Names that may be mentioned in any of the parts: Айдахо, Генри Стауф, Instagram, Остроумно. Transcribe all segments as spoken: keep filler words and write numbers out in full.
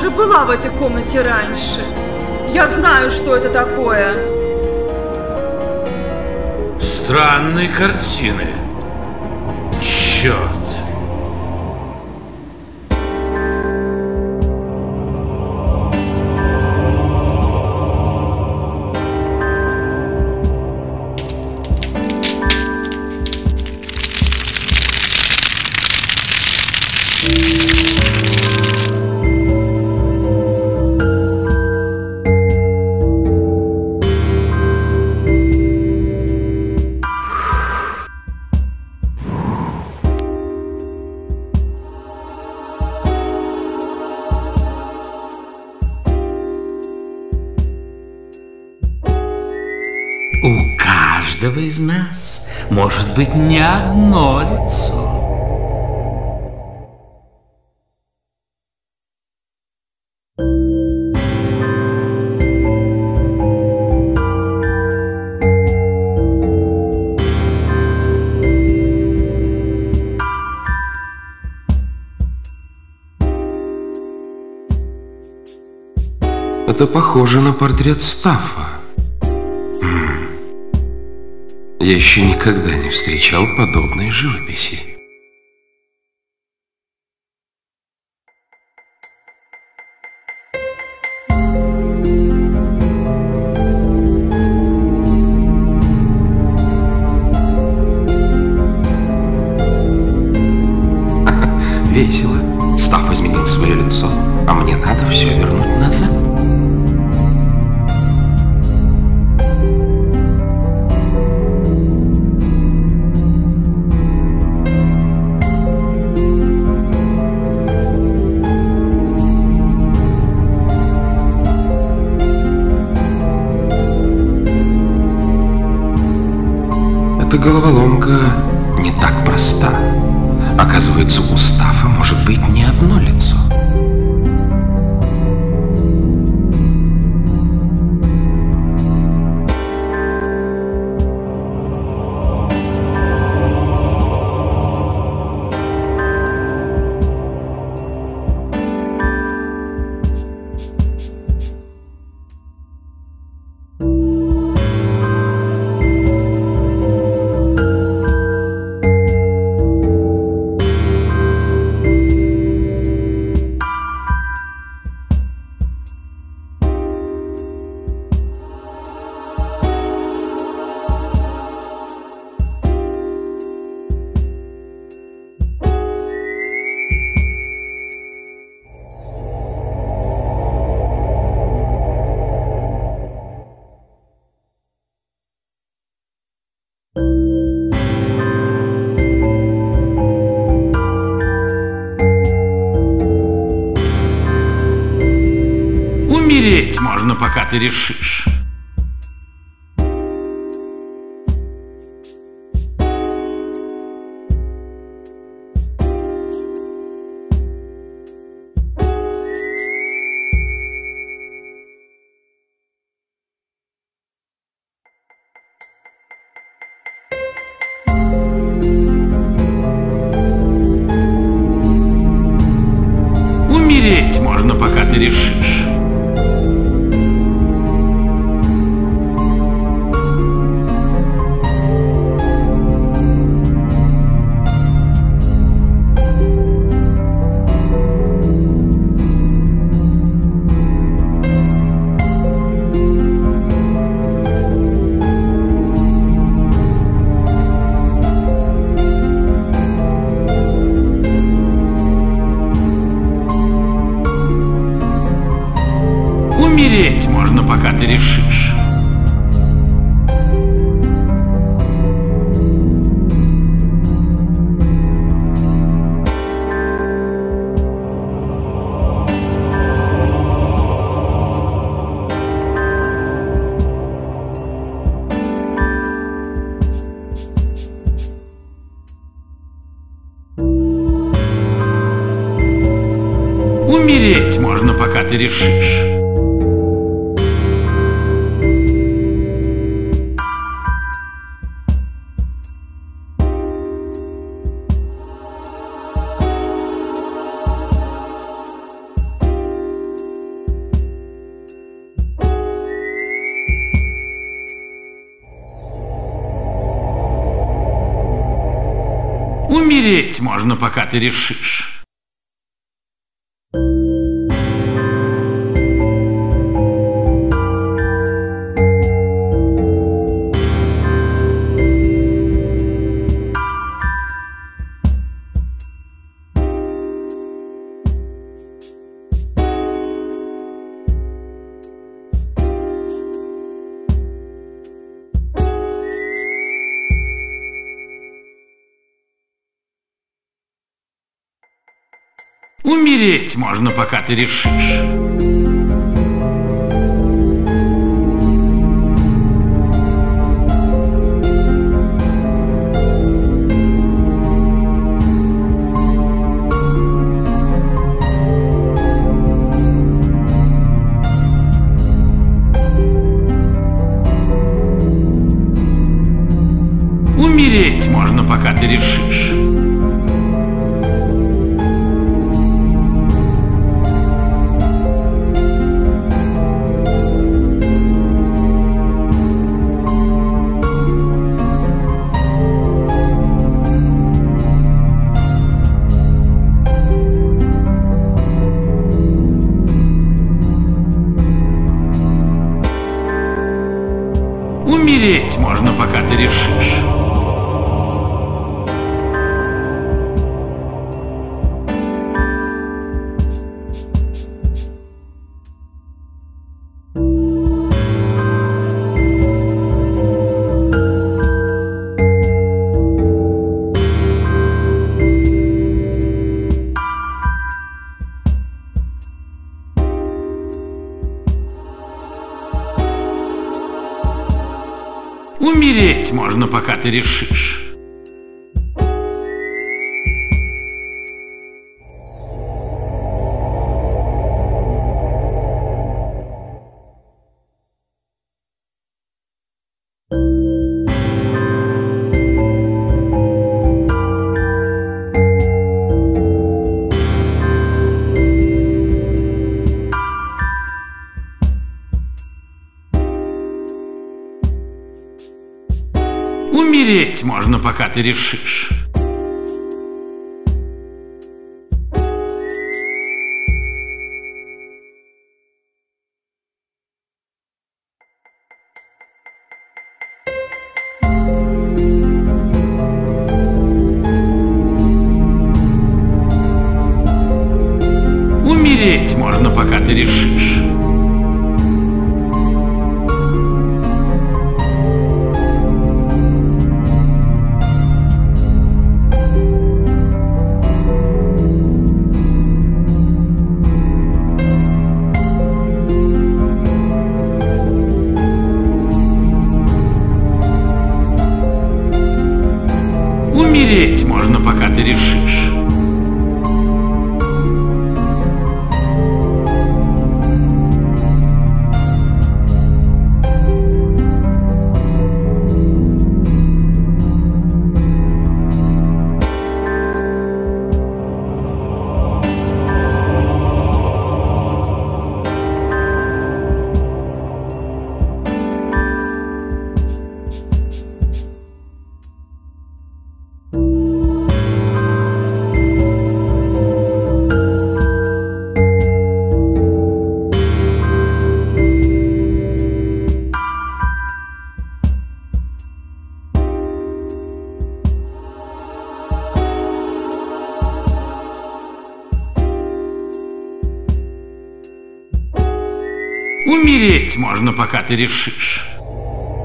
уже была в этой комнате раньше. Я знаю, что это такое. Странные картины. Черт. Из нас может быть не одно лицо. Это похоже на портрет Стауфа. Я еще никогда не встречал подобной живописи. Весело. Стауф изменил свое лицо, а мне надо все вернуть назад. Эта головоломка не так проста. Оказывается, у Стауфа может быть не одно лицо. Умереть можно, пока ты решишь. Умереть можно, пока ты решишь. Умереть можно, пока ты решишь. Умереть можно, пока ты решишь. Умереть можно, пока ты решишь. Умереть можно, пока ты решишь. Умереть можно, пока ты решишь. Умереть можно, пока ты решишь. Умереть можно, пока ты решишь. Умереть можно, пока ты решишь. Умереть можно, пока ты решишь. Умереть можно, пока ты решишь. Умереть можно, пока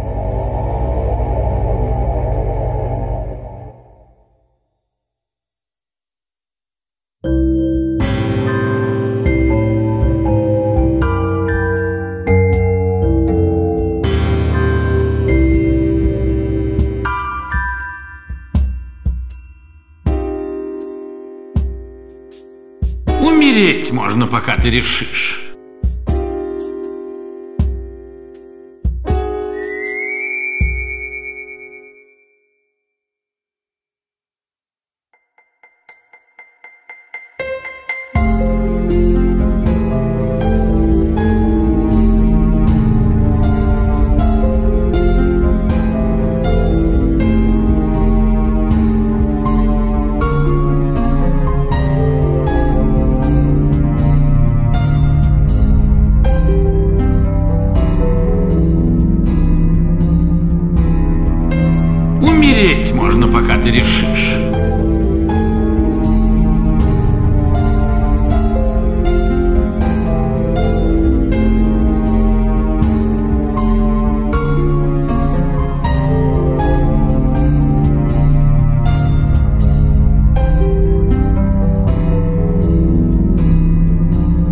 ты решишь. Умереть можно, пока ты решишь. ты решишь.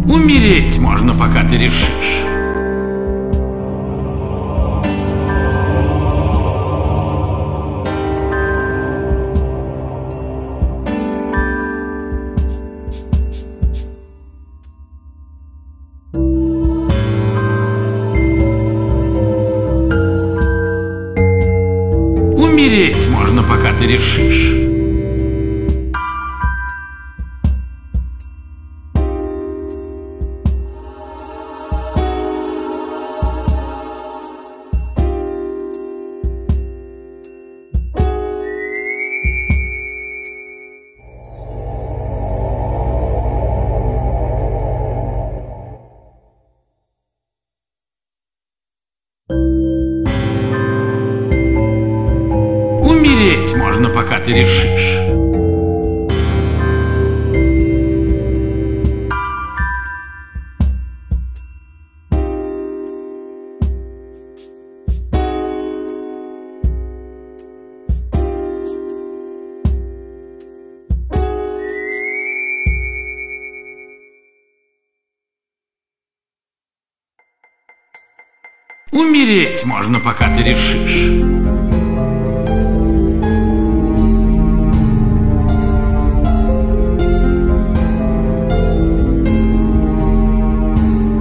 Умереть можно, пока ты решишь. Умереть можно, пока ты решишь. Умереть можно, пока ты решишь. Умереть можно, пока ты решишь.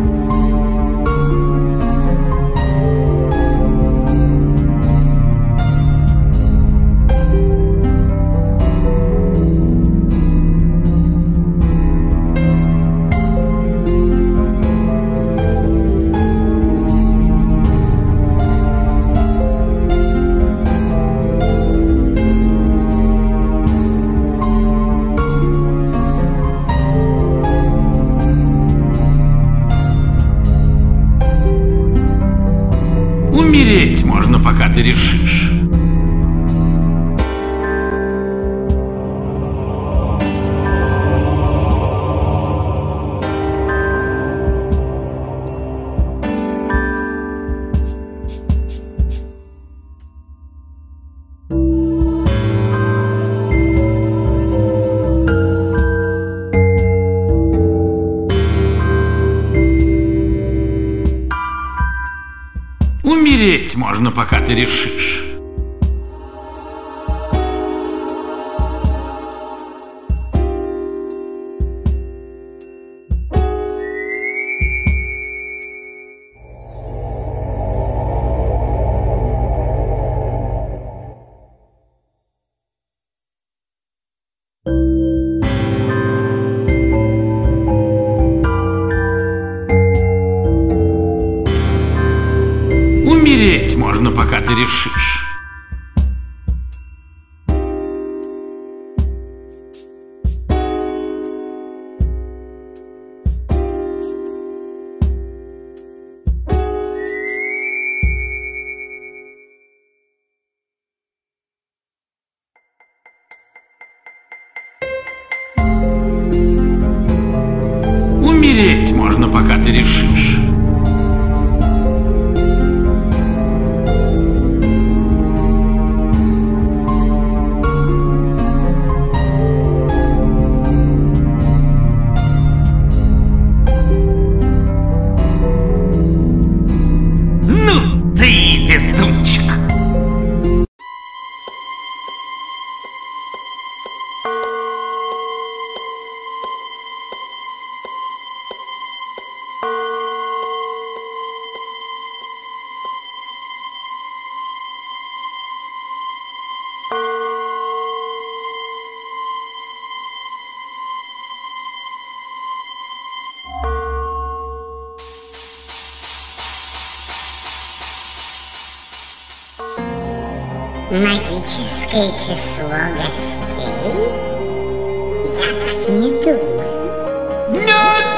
Умереть можно, пока ты решишь. Умереть можно, пока ты решишь. Умереть можно, пока ты решишь. Умереть можно, пока ты решишь. Магическое число гостей? Я так не думаю. Нет!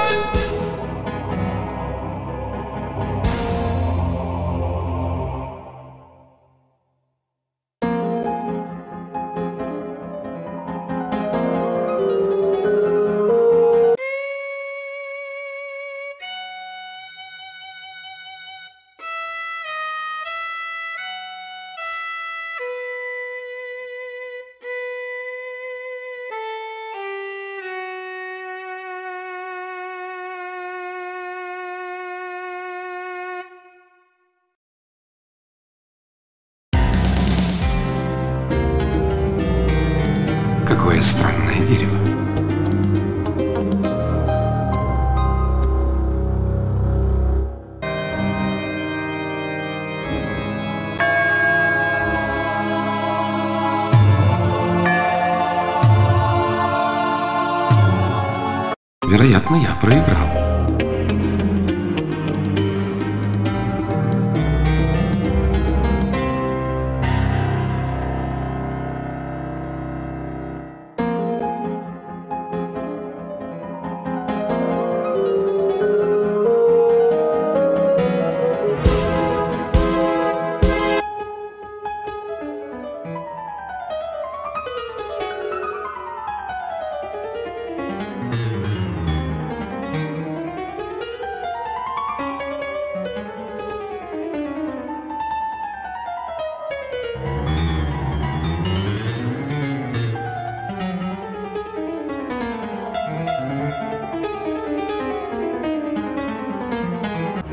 вероятно, я проиграл.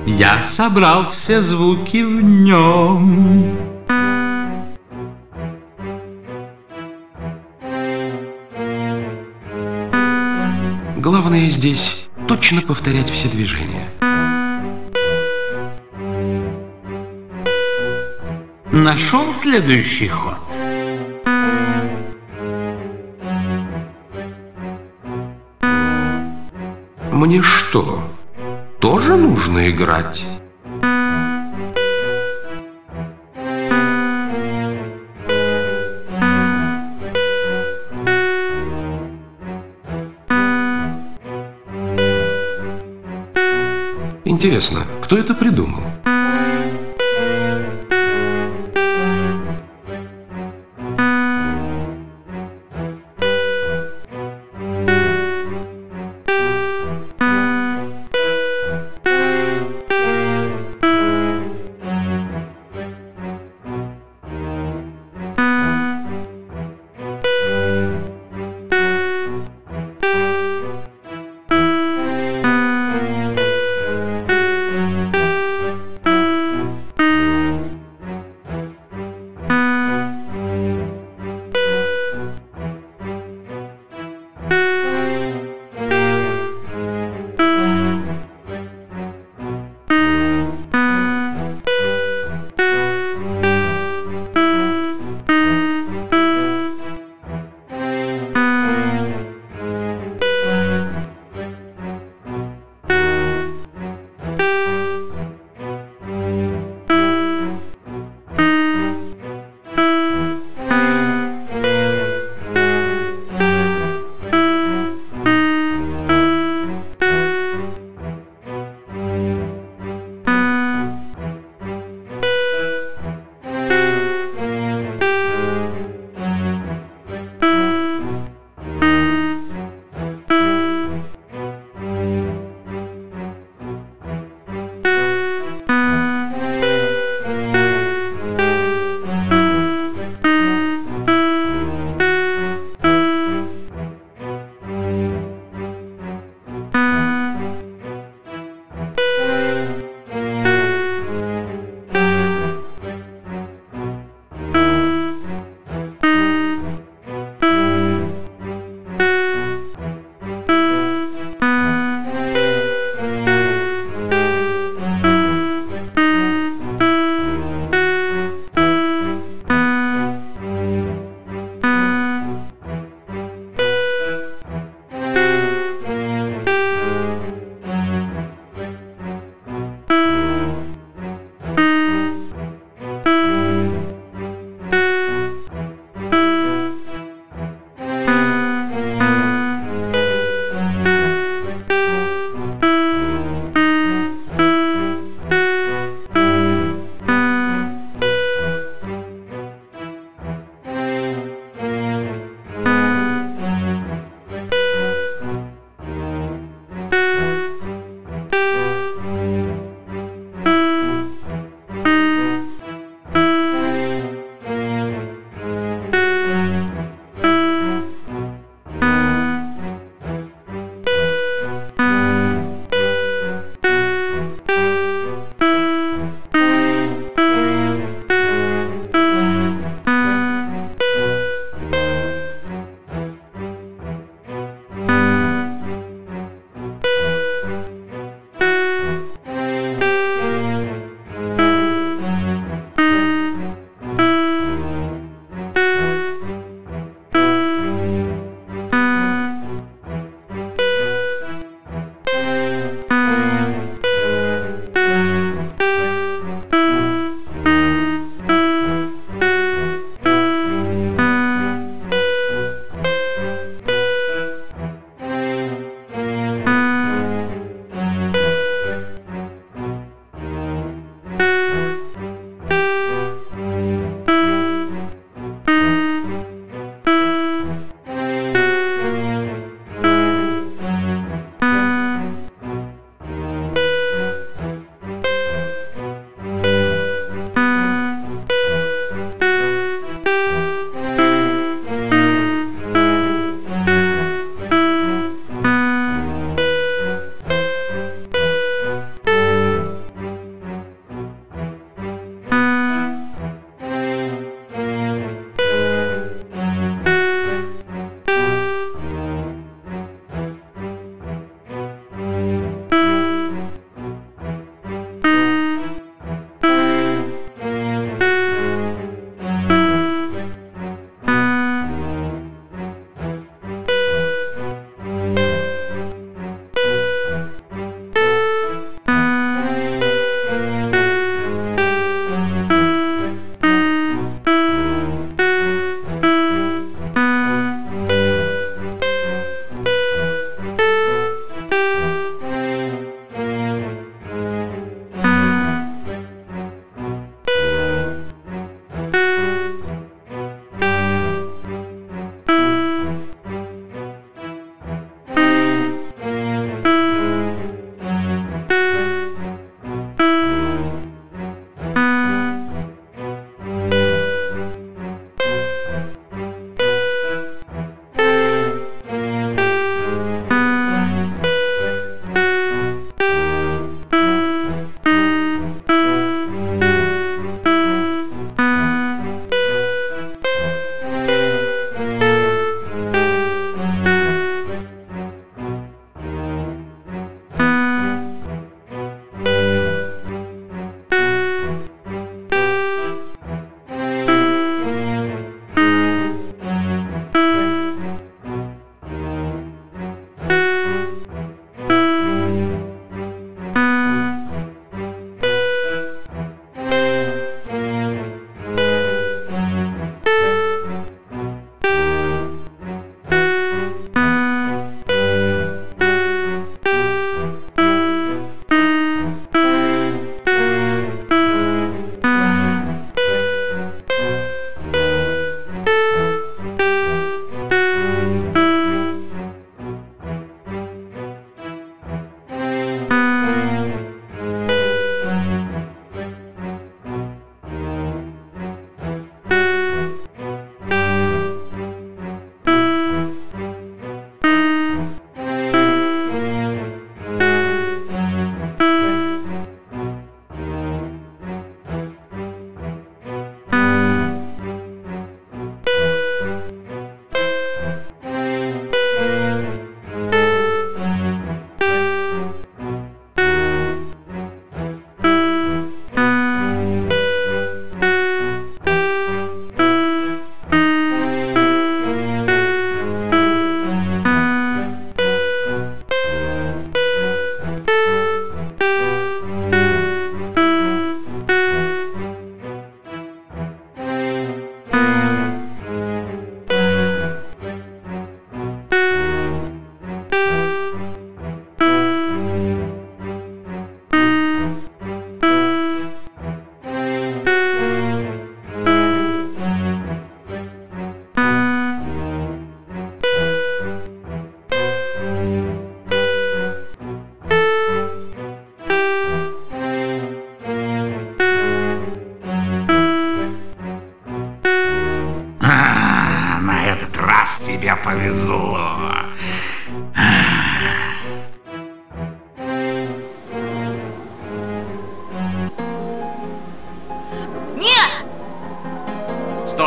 Я собрал все звуки в нем. Главное здесь точно повторять все движения. Нашел следующий ход. Мне что? Тоже нужно играть. Интересно, кто это придумал?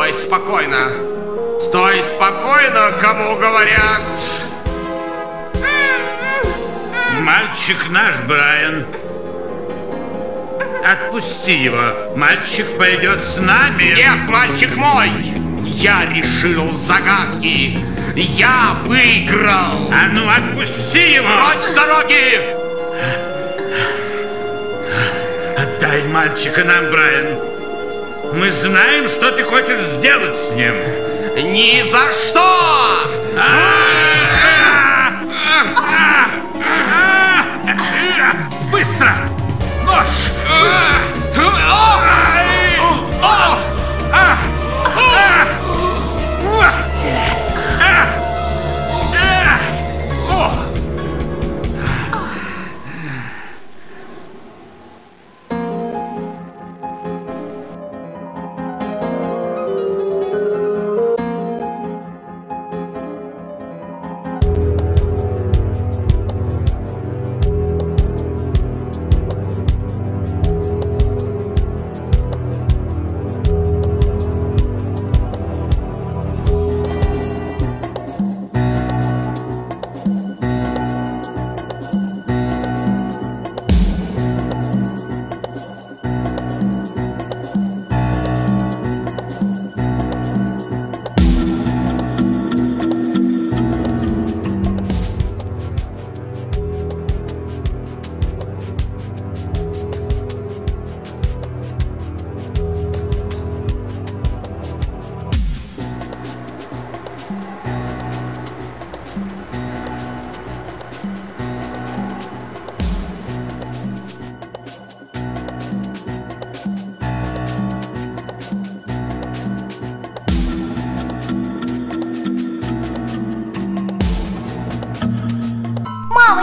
Стой спокойно. Стой спокойно, кому говорят. Мальчик наш, Брайан. Отпусти его. Мальчик пойдет с нами. Нет, мальчик мой. Я решил загадки. Я выиграл. А ну, отпусти его. Прочь с дороги. Отдай мальчика нам, Брайан. Мы знаем, что ты хочешь сделать с ним. Ни за что! Быстро! Нож!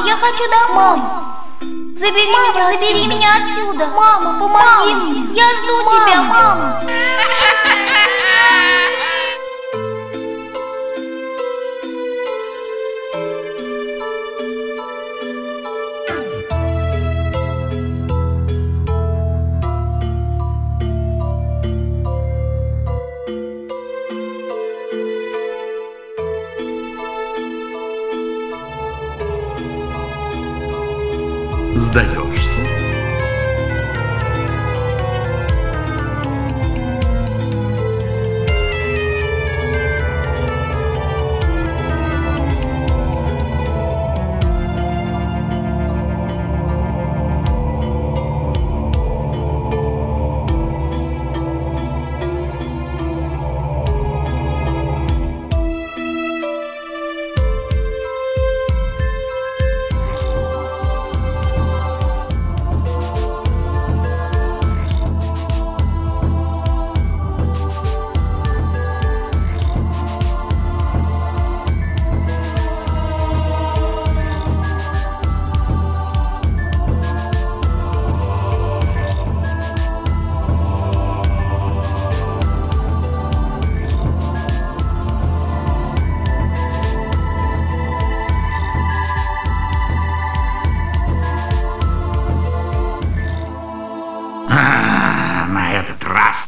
Я хочу домой. Забери мама, меня, забери меня отсюда. Мама, помоги мама, мне. Я жду мама. тебя, мама. Сдаешься.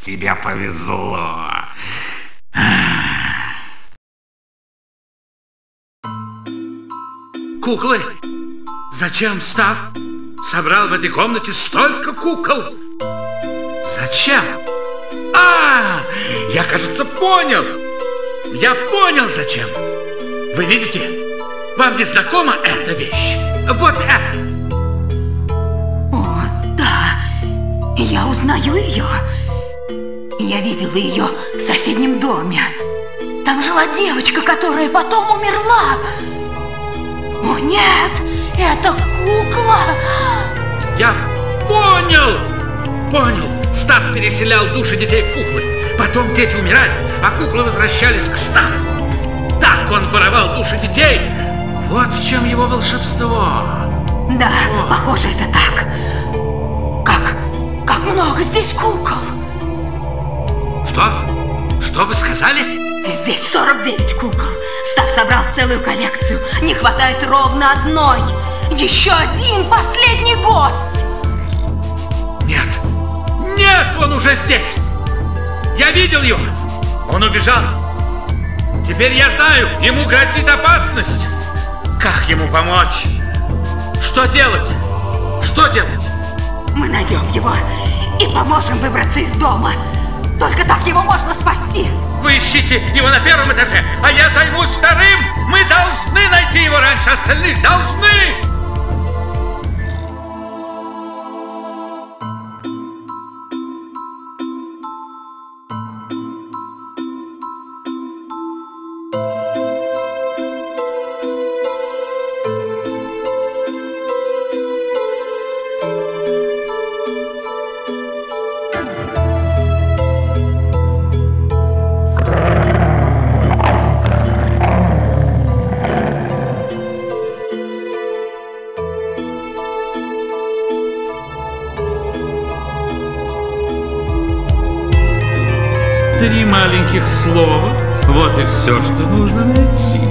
Тебе повезло. Куклы? Зачем Стауф собрал в этой комнате столько кукол? Зачем? А, я, кажется, понял. Я понял, зачем. Вы видите? Вам не знакома эта вещь? Вот это. О, да. Я узнаю ее. Я видела ее в соседнем доме. Там жила девочка, которая потом умерла. О нет, это кукла. Я понял, понял. Стауф переселял души детей в куклы. Потом дети умирали, а куклы возвращались к Стауфу. Так он воровал души детей. Вот в чем его волшебство. Да, вот. Похоже, это так. Как, как много здесь кукол. Что? Что вы сказали? Здесь сорок девять кукол. Стауф собрал целую коллекцию. Не хватает ровно одной. Еще один последний гость. Нет. Нет, он уже здесь. Я видел его. Он убежал. Теперь я знаю, ему грозит опасность. Как ему помочь? Что делать? Что делать? Мы найдем его и поможем выбраться из дома. Только так его можно спасти. Вы ищите его на первом этаже, а я займусь вторым. Мы должны найти его раньше остальных. Должны! Три маленьких слова. Вот и все, что нужно найти.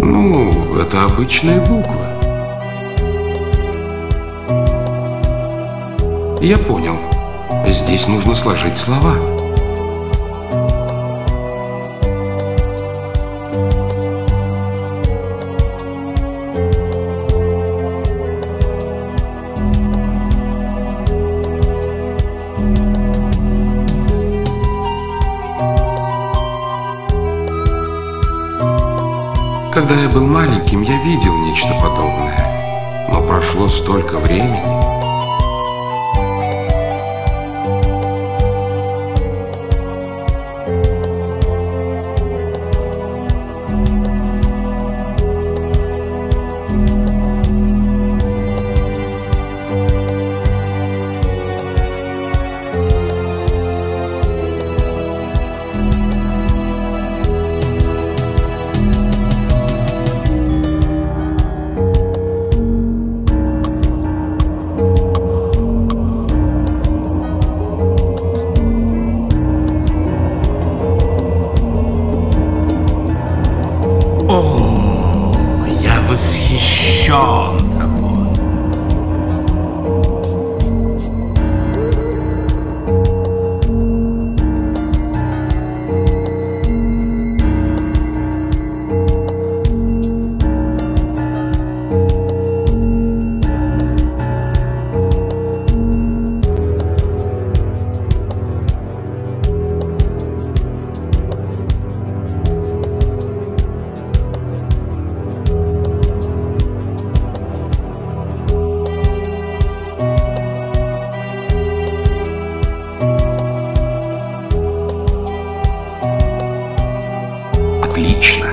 Ну, это обычная буква. Я понял. Здесь нужно сложить слова. Когда я был маленьким, я видел нечто подобное, но прошло столько времени. Отлично.